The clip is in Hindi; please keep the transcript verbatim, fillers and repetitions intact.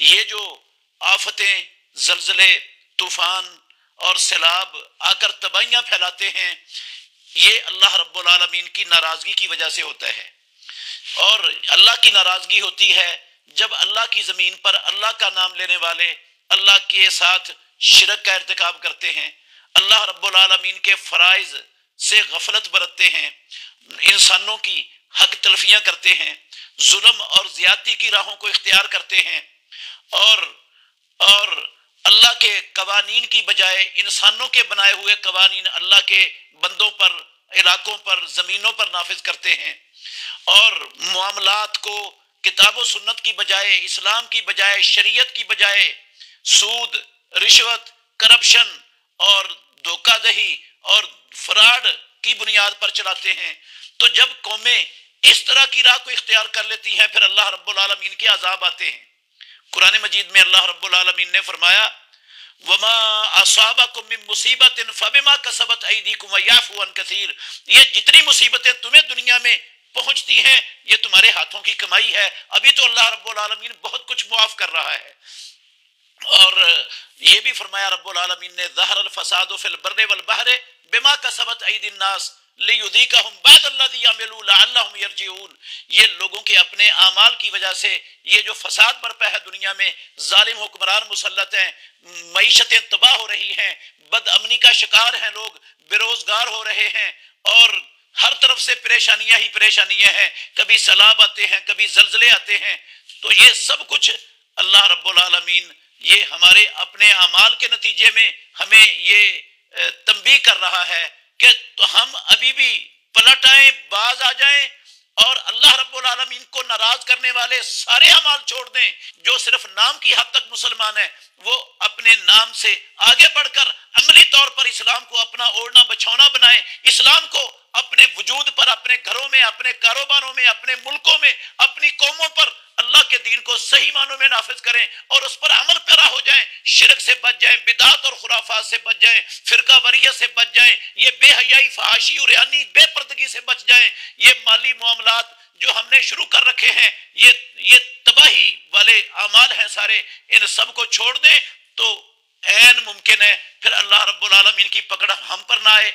ये जो आफतें, जलजले, तूफान और सैलाब आकर तबाहियां फैलाते हैं, ये अल्लाह रब्बुल आलमीन की नाराज़गी की वजह से होता है। और अल्लाह की नाराज़गी होती है जब अल्लाह की ज़मीन पर अल्लाह का नाम लेने वाले अल्लाह के साथ शिरक का इर्तिकाब करते हैं, अल्लाह रब्बुल आलमीन के फ़राइज़ से गफलत बरतते हैं, इंसानों की हक तलफियाँ करते हैं, जुल्म और ज़्यादती की राहों को इख्तियार करते हैं और और अल्लाह के कवानीन की बजाय इंसानों के बनाए हुए कवानीन अल्लाह के बंदों पर, इलाकों पर, ज़मीनों पर नाफिज करते हैं और मामलात को किताब व सुन्नत की बजाय, इस्लाम की बजाय, शरीयत की बजाय सूद, रिश्वत, करप्शन और धोखाधड़ी और फ्रॉड की बुनियाद पर चलाते हैं। तो जब कौमें इस तरह की राह को इख्तियार कर लेती हैं फिर अल्लाह रब्बुल आलमीन के अजाब आते हैं। कुरान मजीद में अल्लाह रब्बुल आलमीन ने फरमाया, वमा असाबकुम मिन मुसीबतिन फबिमा कसबत ऐदीकुम वयाफू अन कसीर, ये जितनी मुसीबतें तुम्हें दुनिया में पहुंचती हैं ये तुम्हारे हाथों की कमाई है। अभी तो अल्लाह रब्बुल आलमीन बहुत कुछ मुआफ कर रहा है। और ये भी फरमाया रब्बुल आलमीन ने, ज़हरल फ़सादु फ़िल बर्रि वल बहरि बिमा कसबत ऐदीन नास लियुज़ीकहुम बअदल्लज़ी अमिलू लअल्लहुम यरजिऊन, ये लोगों के अपने आमाल की वजह से ये जो फसाद बरपा है दुनिया में, जालिम हुक्मरान मुसल्लत हैं, मईशतें तबाह हो रही हैं, बदअमनी का शिकार हैं लोग, बेरोजगार हो रहे हैं और हर तरफ से परेशानियां ही परेशानियां हैं। कभी सैलाब आते हैं, कभी जलजले आते हैं। तो ये सब कुछ अल्लाह रब्बुल आलमीन ये हमारे अपने आमाल के नतीजे में हमें ये तंबीह कर रहा है कि तो हम अभी भी पलट आए, बाज आ जाएं और अल्लाह रब्बुल आलमीन को नाराज करने वाले सारे अमाल छोड़ दें। जो सिर्फ नाम की हद तक मुसलमान है वो अपने नाम से आगे बढ़कर अमली तौर पर इस्लाम को अपना ओढ़ना बछौना बनाए, इस्लाम को अपने वजूद पर, अपने घरों में, अपने कारोबारों में, अपने मुल्कों में, अपनी कौमों पर अल्लाह के दीन को सही मानों में नाफिज करें और उस पर अमल पैरा हो जाएं, शिरक से बच जाएं, बिदात और खुराफात से बच जाएं, फिरका वरिया से बच जाएं, ये बेहयाई, फहाशी और यानी बेपर्दगी से बच जाएं। ये माली मामलात जो हमने शुरू कर रखे हैं ये ये तबाही वाले अमाल हैं सारे, इन सब को छोड़ दें तो ऐन मुमकिन है फिर अल्लाह रब्बुल आलमीन की पकड़ हम पर ना आए।